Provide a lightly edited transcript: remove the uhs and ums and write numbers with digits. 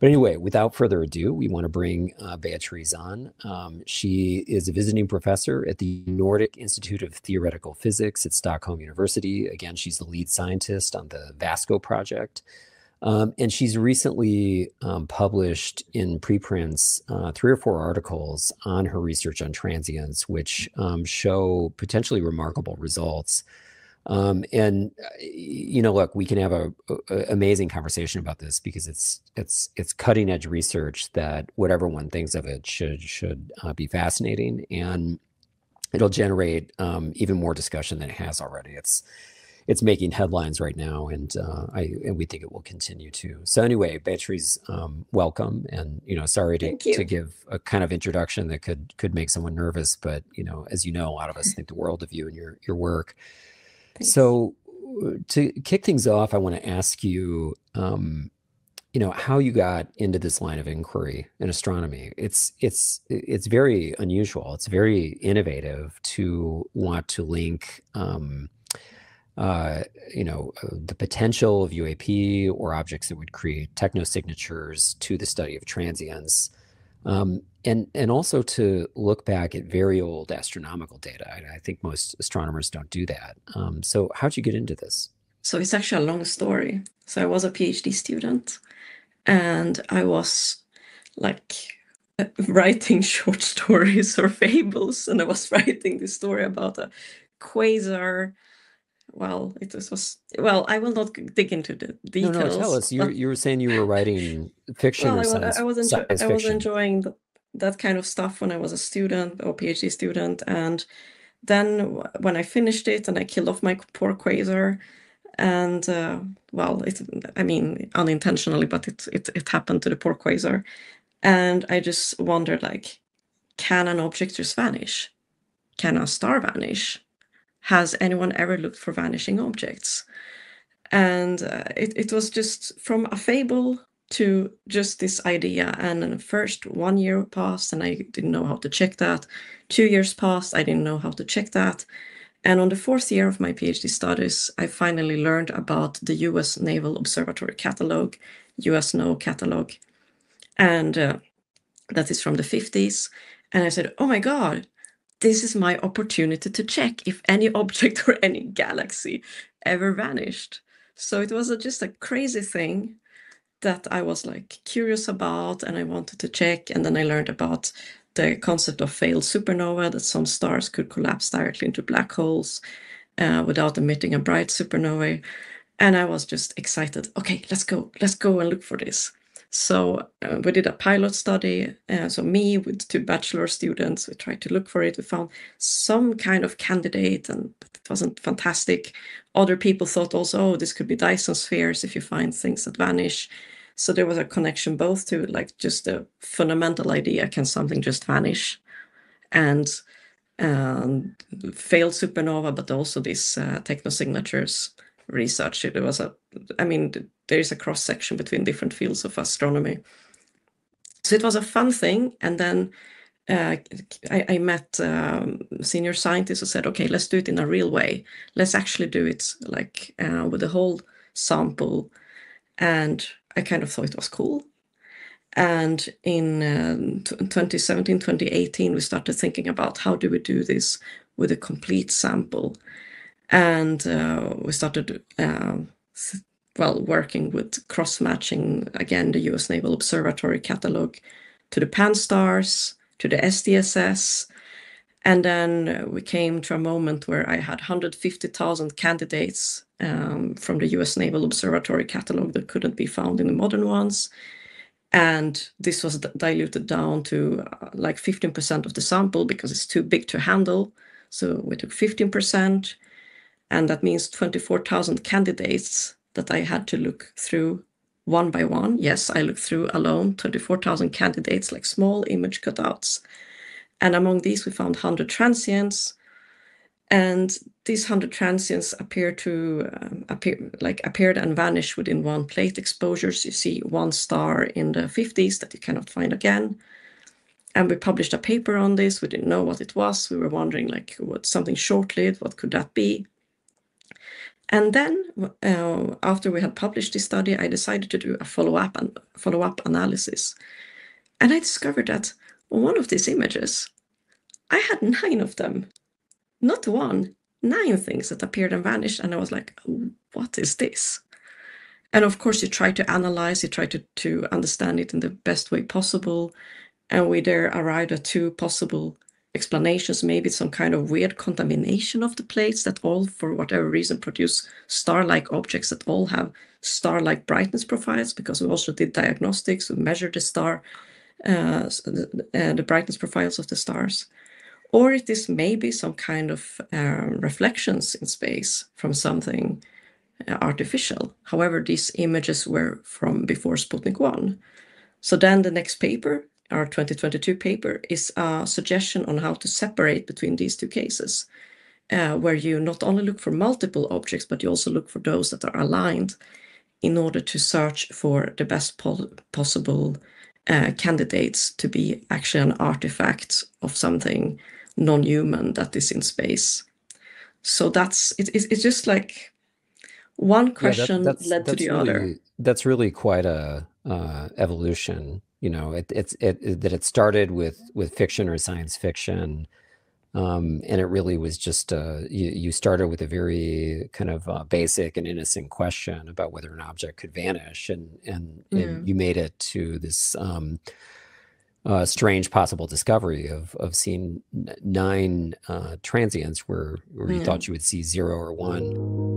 But anyway, without further ado, we want to bring Beatriz on. She is a visiting professor at the Nordic Institute of Theoretical Physics at Stockholm University. Again, she's the lead scientist on the VASCO project. And she's recently published in preprints 3 or 4 articles on her research on transients, which show potentially remarkable results. And you know, look, we can have a amazing conversation about this because it's cutting edge research that whatever one thinks of it should be fascinating, and it'll generate even more discussion than it has already. It's making headlines right now, and we think it will continue to. So anyway, Beatriz, welcome, and you know, sorry to give a kind of introduction that could make someone nervous, but you know, as you know, a lot of us think the world of you and your work. So to kick things off, I want to ask you, you know, how you got into this line of inquiry in astronomy. It's very unusual. It's very innovative to want to link, you know, the potential of UAP or objects that would create technosignatures to the study of transients. And also to look back at very old astronomical data. I think most astronomers don't do that. So how'd you get into this? So it's actually a long story. So I was a PhD student, and I was like writing short stories or fables. And I was writing this story about a quasar. Well, it was, well, I will not dig into the details. No, tell us. You were saying you were writing fiction. Well, or I was enjoying that kind of stuff when I was a student or PhD student. And then when I finished it and I killed off my poor quasar, and well, I mean, unintentionally, but it happened to the poor quasar. And I just wondered, like, can an object just vanish? Can a star vanish? Has anyone ever looked for vanishing objects? And it was just from a fable to just this idea. And then first 1 year passed and I didn't know how to check that. 2 years passed, I didn't know how to check that. And on the 4th year of my PhD studies, I finally learned about the US Naval Observatory catalog, US NO catalog. And that is from the 50s. And I said, oh my God, this is my opportunity to check if any object or any galaxy ever vanished. So it was just a crazy thing that I was like curious about, and I wanted to check. And then I learned about the concept of failed supernova, that some stars could collapse directly into black holes without emitting a bright supernova. And I was just excited. Okay, let's go and look for this. So we did a pilot study. So me with 2 bachelor students, we tried to look for it. We found some kind of candidate, but it wasn't fantastic. Other people thought also, oh, this could be Dyson spheres if you find things that vanish. So there was a connection both to like just the fundamental idea, can something just vanish? And failed supernova, but also these technosignatures research. It was there is a cross-section between different fields of astronomy. So it was a fun thing. And then I met senior scientists who said, okay, let's do it in a real way. Let's actually do it like with the whole sample. And I kind of thought it was cool. And in 2017, 2018, we started thinking about how do we do this with a complete sample? And we started working with cross-matching, again, the US Naval Observatory catalog to the Pan-STARRS, to the SDSS. And then we came to a moment where I had 150,000 candidates from the US Naval Observatory catalog that couldn't be found in the modern ones. And this was diluted down to like 15% of the sample because it's too big to handle. So we took 15%. And that means 24,000 candidates that I had to look through one by one. Yes, I looked through alone 24,000 candidates, like small image cutouts. And among these, we found 100 transients. And these 100 transients appeared and vanished within one plate exposure. So you see one star in the 50s that you cannot find again. And we published a paper on this. We didn't know what it was. We were wondering, like, what something short-lived, what could that be? And then after we had published this study, I decided to do a follow-up analysis. And I discovered that one of these images, I had 9 of them, not one, 9 things that appeared and vanished. And I was like, what is this? And of course, you try to analyze, you try to understand it in the best way possible. And we there arrived at 2 possible explanations. Maybe it's some kind of weird contamination of the plates that all, for whatever reason, produce star-like objects that all have star-like brightness profiles, because we also did diagnostics, we measured the star, the brightness profiles of the stars. Or it is maybe some kind of reflections in space from something artificial. However, these images were from before Sputnik 1. So then the next paper, our 2022 paper, is a suggestion on how to separate between these 2 cases, where you not only look for multiple objects, but you also look for those that are aligned in order to search for the best possible candidates to be actually an artifact of something non-human that is in space. So that's, it's just like one question led to the other. That's really quite a evolution. You know, it started with fiction or science fiction, and it really was just you started with a very kind of basic and innocent question about whether an object could vanish, and you made it to this strange possible discovery of seeing 9 transients where you thought you would see 0 or 1.